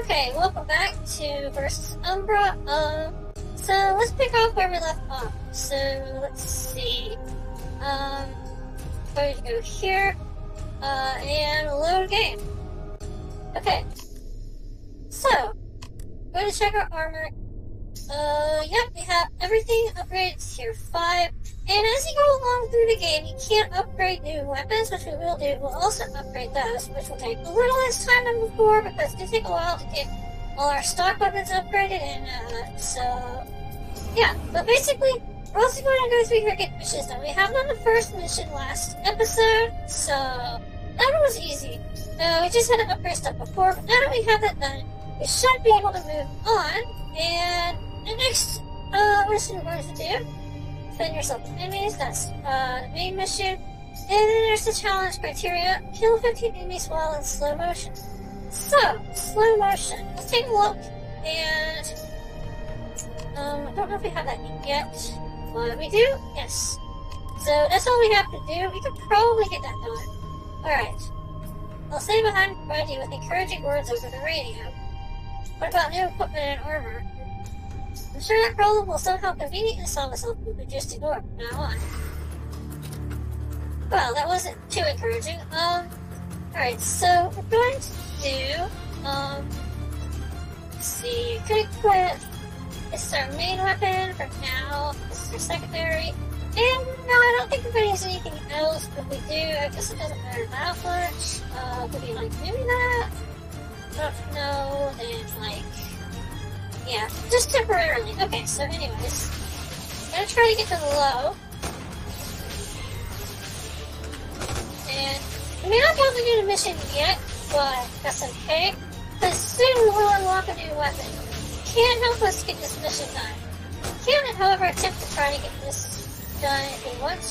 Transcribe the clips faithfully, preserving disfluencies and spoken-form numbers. Okay, welcome back to Versus Umbra. Um, so let's pick off where we left off. So let's see. Um, going to go here uh, and load game. Okay. So, going to check our armor. Uh, yep, we have everything upgraded to tier five. And as you go along through the game, you can't upgrade new weapons, which we will do. We'll also upgrade those, which will take a little less time than before, because it did take a while to get all our stock weapons upgraded, and uh, so, yeah. But basically, we're also going to go through here and get missions. Now, we have done the first mission last episode, so that one was easy. Uh, we just had to upgrade stuff before, but now that we have that done, we should be able to move on, and the next uh, mission we're going to do, defend yourself with enemies, that's uh, the main mission. And then there's the challenge criteria, kill fifteen enemies while in slow motion. So, slow motion, let's take a look, and um, I don't know if we have that yet, but we do, yes. So that's all we have to do, we could probably get that done. Alright, I'll stay behind and provide you with encouraging words over the radio. What about new equipment and armor? I'm sure that problem will somehow conveniently solve itself if we just ignore it from now on. Well, that wasn't too encouraging. Um, alright, so we're going to do, um, let's see, could equip, this is our main weapon for now, this is our secondary, and no, I don't think we're going to use anything else, but if we do, I guess it doesn't matter that much. Uh, could be like, maybe that, I don't know, then like, yeah, just temporarily. Okay, so anyways, I'm gonna try to get to the low. And we may not be able to do the mission yet, but that's okay, because soon we will unlock a new weapon. Can't help us get this mission done. Can, however, attempt to try to get this done if we want to.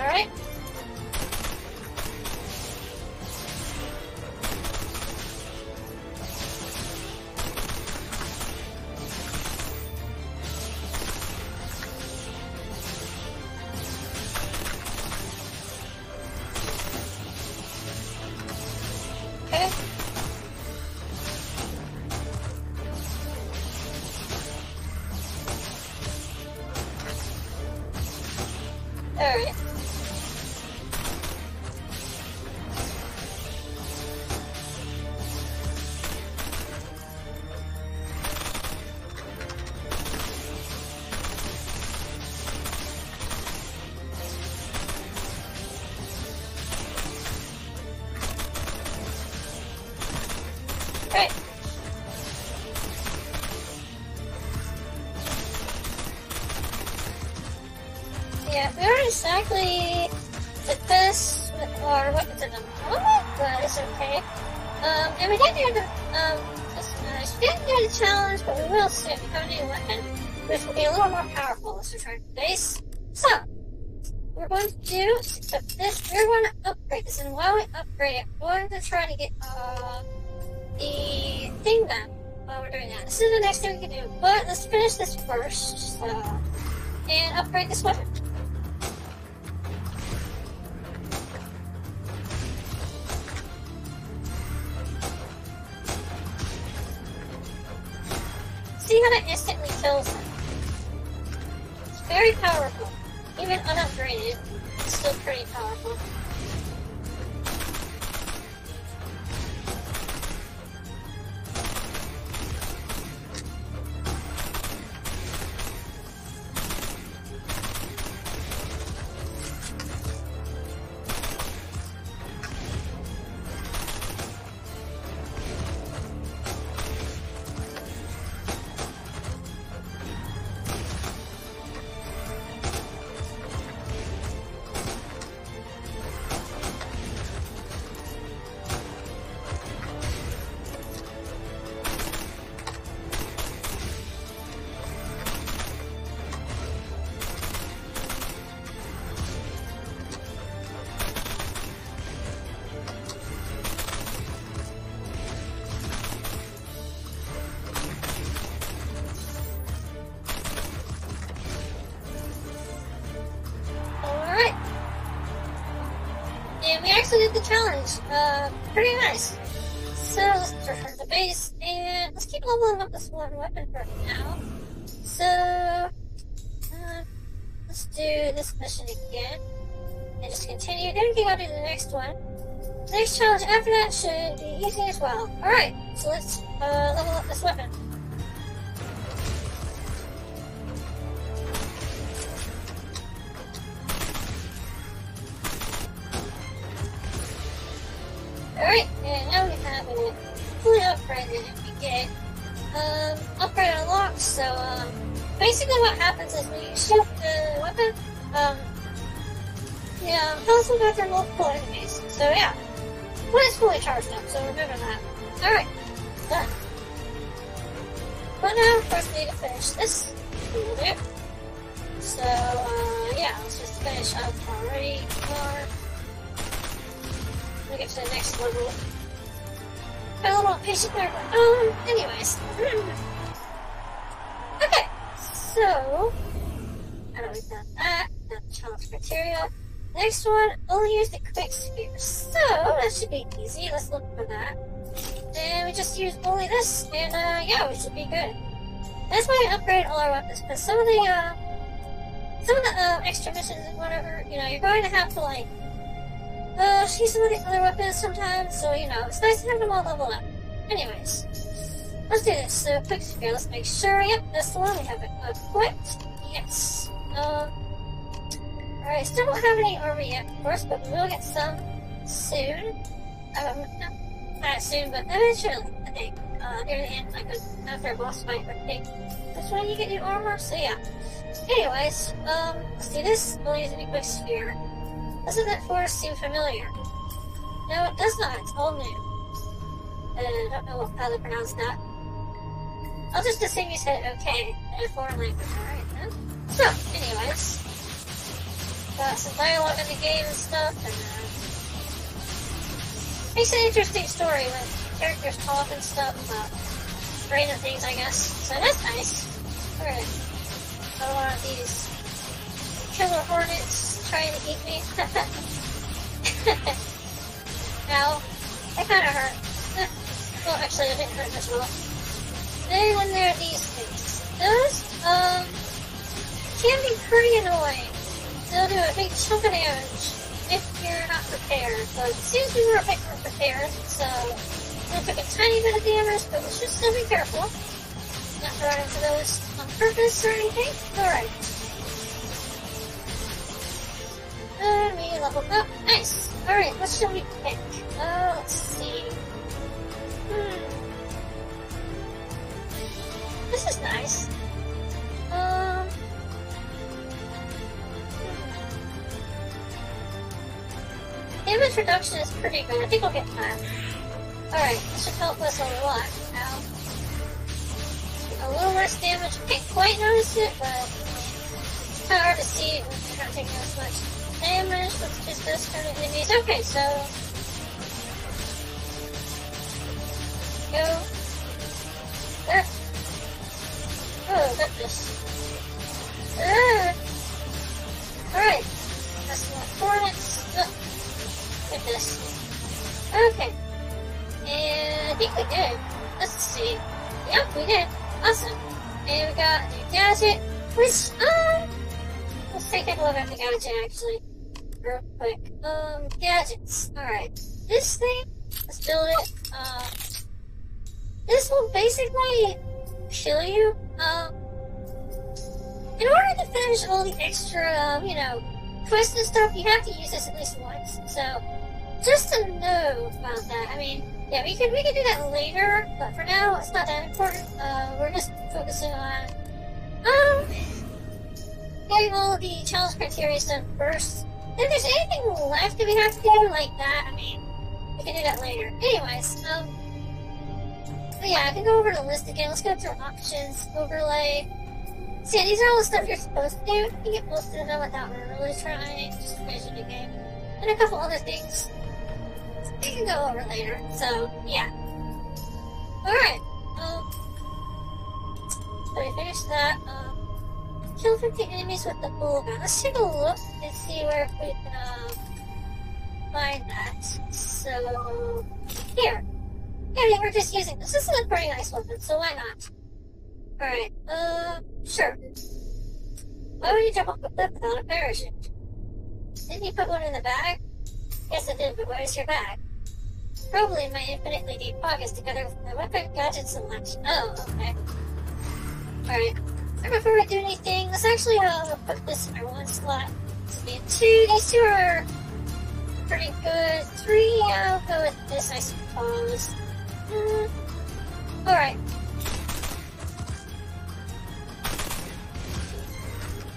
Alright. Alright. Alright. Yeah, we aren't exactly the best with our weapons at the moment, but it's okay. Um, and we didn't do the um, we didn't do the challenge, but we will soon become a new weapon, which will be a little more powerful as we try to base. So, we're going to do this. We're going to upgrade this, and while we upgrade it, we're going to try to get uh, the thing done while we're doing that. This is the next thing we can do, but let's finish this first. So, and upgrade this weapon. See how that instantly kills him. It's very powerful. Even unupgraded, it's still pretty powerful. challenge. Uh, pretty nice. So let's prefer the base, and let's keep leveling up this one weapon for now. So uh, let's do this mission again, and just continue. Then we can go to the next one. The next challenge after that should be easy as well. All right, so let's uh, level up this weapon. Alright, and now we have it fully upgraded and we get um, upgrade unlocked. So um, basically what happens is when you shoot the weapon, um, yeah, it helps them go through multiple enemies. So yeah, but it's fully charged up, so remember that. Alright, done. But now, of course, we need to finish this a little bit. So uh, yeah, let's just finish up already. We get to the next level. Got a little impatient there, but um, anyways. Okay, so I don't know that. That's challenge criteria. Next one, only use the quick sphere. So that should be easy. Let's look for that. And we just use only this, and uh, yeah, we should be good. That's why we upgrade all our weapons. But some of the uh, some of the uh, extra missions and whatever, you know, you're going to have to like. Uh, she's some of these other weapons sometimes, so you know, it's nice to have them all leveled up. Anyways, let's do this. So, quick sphere, let's make sure. Yep, that's the one. We have it equipped. Yes. Um, alright, still don't have any armor yet, of course, but we will get some soon. Um, not soon, but eventually, I think. Uh, near the end, like after a boss fight, I think. That's when you get new armor, so yeah. Anyways, um, let's do this. We'll use a quick sphere. Doesn't that forest seem familiar? No, it does not. It's all new. Uh, I don't know how to pronounce that. I'll just assume you said okay in a foreign language. Alright, then. So, anyways. Got some dialogue in the game and stuff. And, uh, makes an interesting story when characters talk and stuff about random things, I guess. So that's nice. Alright. Got a lot of these killer hornets. Trying to eat me. Ow. That kinda hurt. Well, actually, it didn't hurt much at all. Then when there are these things. Those, um, can be pretty annoying. They'll do a big chunk of damage if you're not prepared. But it seems we were a bit more prepared, so we took a tiny bit of damage, but we should still be careful. Not to run into those on purpose or anything. Alright. And we leveled up. Nice. Alright, what should we pick? Uh, let's see. Hmm. This is nice. Um. Damage reduction is pretty good. I think we'll get that. Alright, this should help us a lot now. A little less damage. I can't quite notice it, but it's kind of hard to see it when you're not taking as much damage with just those kind of enemies. Okay, so go there. Oh, got this. Ah. Alright. That's not hornets. Get this. Okay. And I think we did. Let's see. Yep, we did. Awesome. And we got a new gadget, which uh let's take a look at the gadget actually. Real quick. Um, gadgets. Alright. This thing, let's build it. Um, this will basically kill you. Um, in order to finish all the extra, um, you know, quests and stuff, you have to use this at least once. So, just to know about that. I mean, yeah, we can, we can do that later, but for now, it's not that important. Uh, we're just focusing on, um, getting all the challenge criteria done first. If there's anything left that we have to do like that, I mean, we can do that later. Anyways, um, but yeah, I can go over the list again. Let's go through options, overlay. See, so yeah, these are all the stuff you're supposed to do. You can get most of them without really trying, just finishing the game. And a couple other things we can go over later, so, yeah. Alright, um, so we finished that, um. Kill fifty enemies with the bull gun. Let's take a look and see where we can uh, find that. So here. I mean, we're just using this. This is a pretty nice weapon, so why not? Alright, uh, sure. Why would you jump off a cliff without a parachute? Didn't you put one in the bag? Yes, I did, but where's your bag? Probably in my infinitely deep pockets together with my weapon, gadgets, and lunch. Oh, okay. Alright. So before we do anything, let's actually uh, put this in our one slot. This will be a two. These two are pretty good. Three, I'll go with this, I suppose. Mm. Alright.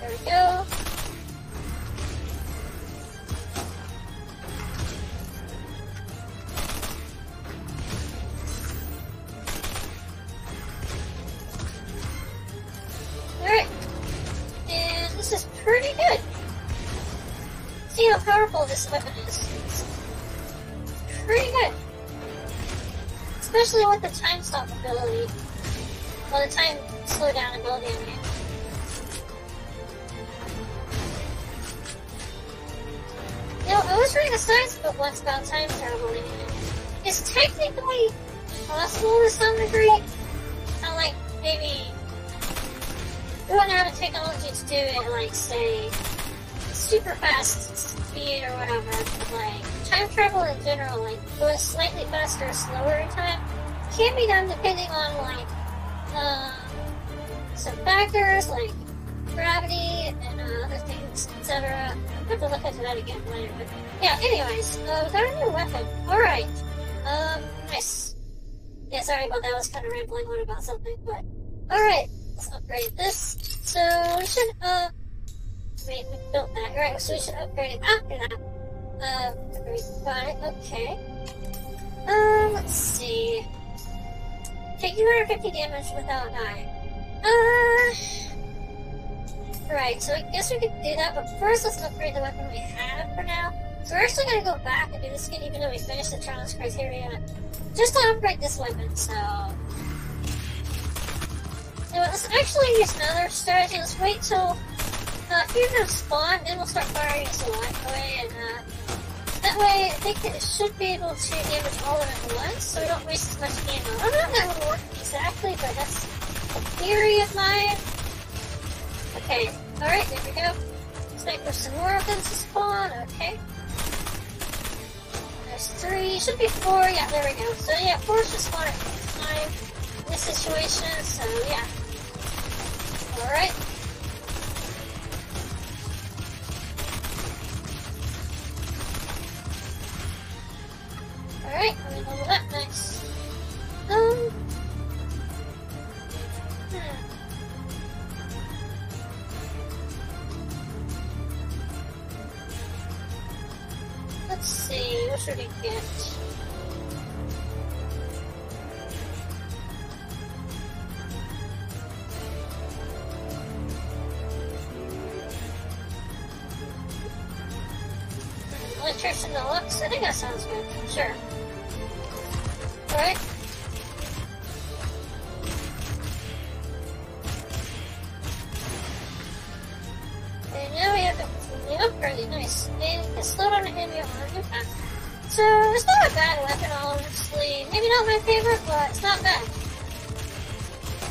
There we go. Alright. And this is pretty good. See how powerful this weapon is. It's pretty good. Especially with the time stop ability. Well, the time slowdown ability, I mean. You know, I was reading a science book once about time travel. It's technically possible to some degree. Not like maybe we wouldn't have the technology to do it, like say super fast speed or whatever. But, like time travel in general, like going slightly faster or slower in time, can be done depending on like uh, some factors like gravity and uh, other things, et cetera. I'm going to look into that again later. But yeah, anyways, uh, we got a new weapon. Alright. Um, nice. Yeah, sorry about that. I was kind of rambling on about something, but. Alright. Let's upgrade this. So, we should, uh. Wait, we built that. Alright, so we should upgrade it after that. Uh, upgrade it. Okay. Um, let's see. Take two hundred fifty damage without dying. Uh. Right, so I guess we could do that, but first let's upgrade the weapon we have for now. So we're actually going to go back and do this again even though we finished the challenge criteria. Just to upgrade this weapon, so... You know, let's actually use another strategy. Let's wait till uh, a few of them spawn, then we'll start firing this away, and uh, that way I think it should be able to damage all of them at once, so we don't waste as much ammo. I don't know if that would work exactly, but that's a theory of mine. Okay, alright, there we go. Let's wait for some more of them to spawn, okay. There's three, should be four, yeah, there we go. So yeah, four should spawn at one time in this situation, so yeah. Alright. Alright, let me level that, nice. Um... Hmm. Let's see, what should we get? Electrician Deluxe? I think that sounds good. Sure. Alright. And now we have the upgrade, nice. And you can slow down an enemy on a new pack. So it's not a bad weapon, honestly. Maybe not my favorite, but it's not bad.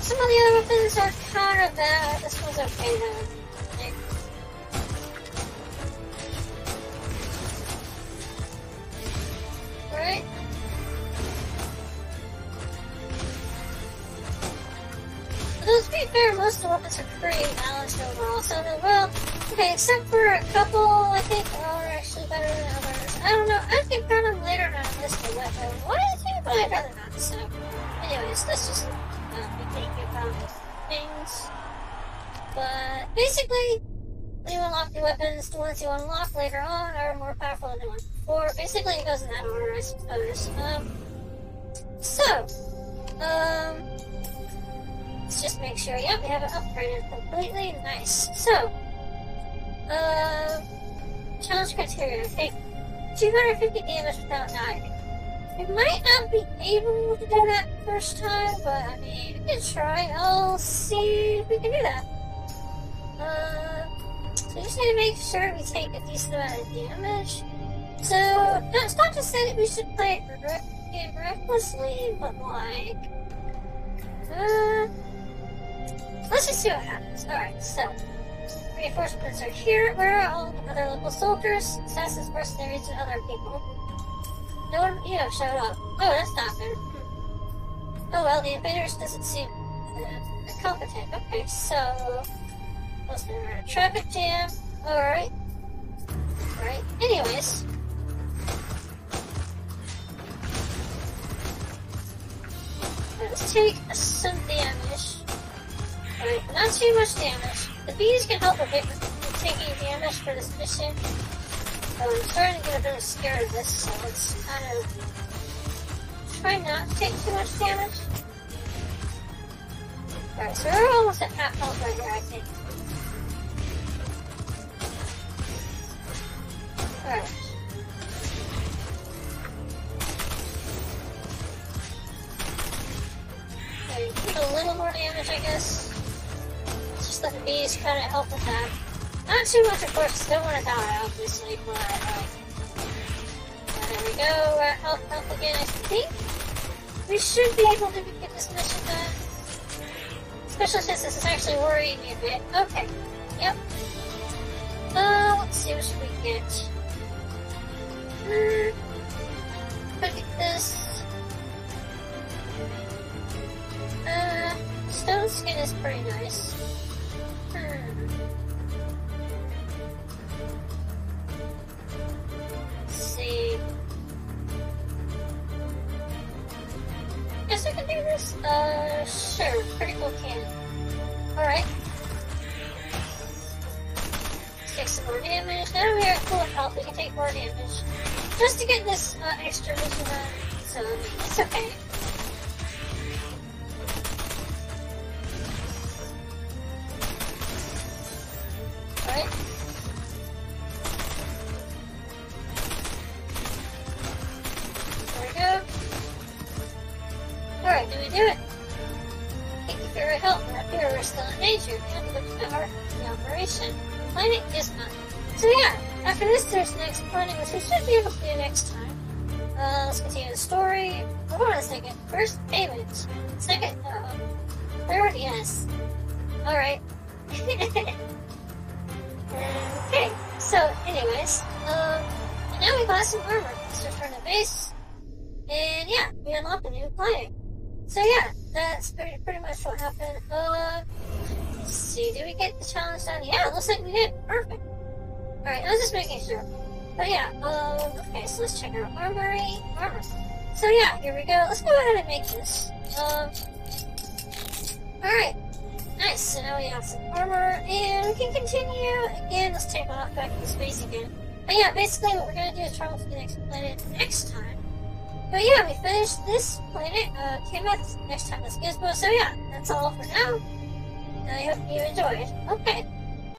Some of the other weapons are kind of bad. This one's okay though. Alright. Well, to be fair, most of the weapons are pretty balanced overall, so they're well, okay, except for a couple, I think, are actually better than others. I don't know, I can find them later on this weapon. What do you think? But I'd rather not, so. Anyways, let's just not be thinking about things. But, basically, when you unlock the weapons, the ones you unlock later on are more powerful than the ones before. Basically, it goes in that order, I suppose. Um, so, um... Let's just make sure, yep, we have it upgraded completely, nice. So, uh, challenge criteria, take two hundred fifty damage without dying. We might not be able to do that first time, but I mean, we can try, I'll see if we can do that. Uh, so we just need to make sure we take a decent amount of damage. So, that's not to say that we should play it game recklessly, but like, uh, let's just see what happens. Alright, so, reinforcements are here. Where are all the other local soldiers, assassins, mercenaries, and other people? No one, you know, showed up. Oh, that's not fair. Hmm. Oh well, the invaders doesn't seem uh, competent. Okay, so, let's do a traffic jam. Alright. Alright, anyways. Let's take some damage. Alright, not too much damage. The bees can help a bit with taking damage for this mission. Oh, I'm starting to get a bit scared of this, so let's kind of try not to take too much damage. Alright, so we're almost at half health right here, I think. Alright. A little more damage, I guess. Just let the bees try to help with that. Not too much, of course. Don't want to die, obviously. But uh, there we go. We're at health up again. I think we should be able to get this mission done. Especially since this is actually worrying me a bit. Okay. Yep. Uh, let's see what should we get. Uh, look at this. Uh, stone skin is pretty nice. Hmm. Let's see. Guess we can do this? Uh, sure. Pretty cool cannon. Alright. Let's take some more damage. Now we are cool and health. We can take more damage. Just to get this uh, extra mission done. So, it's okay. Alright. There we go. Alright, did we do it? Thank you for your help. We're up here, we're still in danger. We have to look for our the operation. Planning is not. So yeah, after this there's next planning, which we should be able to do next time. Uh, let's continue the story. Hold on a second. First payment. Second, uh, third, yes. Alright. Okay, so anyways, um, and now we got some armor. Let's return to base, and yeah, we unlocked a new client. So yeah, that's pretty, pretty much what happened. Uh, let's see, did we get the challenge done? Yeah, it looks like we did. Perfect. Alright, I was just making sure. But yeah, um, okay, so let's check out armory, armor. So yeah, here we go. Let's go ahead and make this. Um, alright. Nice, so now we have some armor, and we can continue. Again, let's take off back into space again. But yeah, basically what we're going to do is travel to the next planet next time. But yeah, we finished this planet, uh, came out next time as Gizmo, so yeah, that's all for now. I hope you enjoyed. Okay.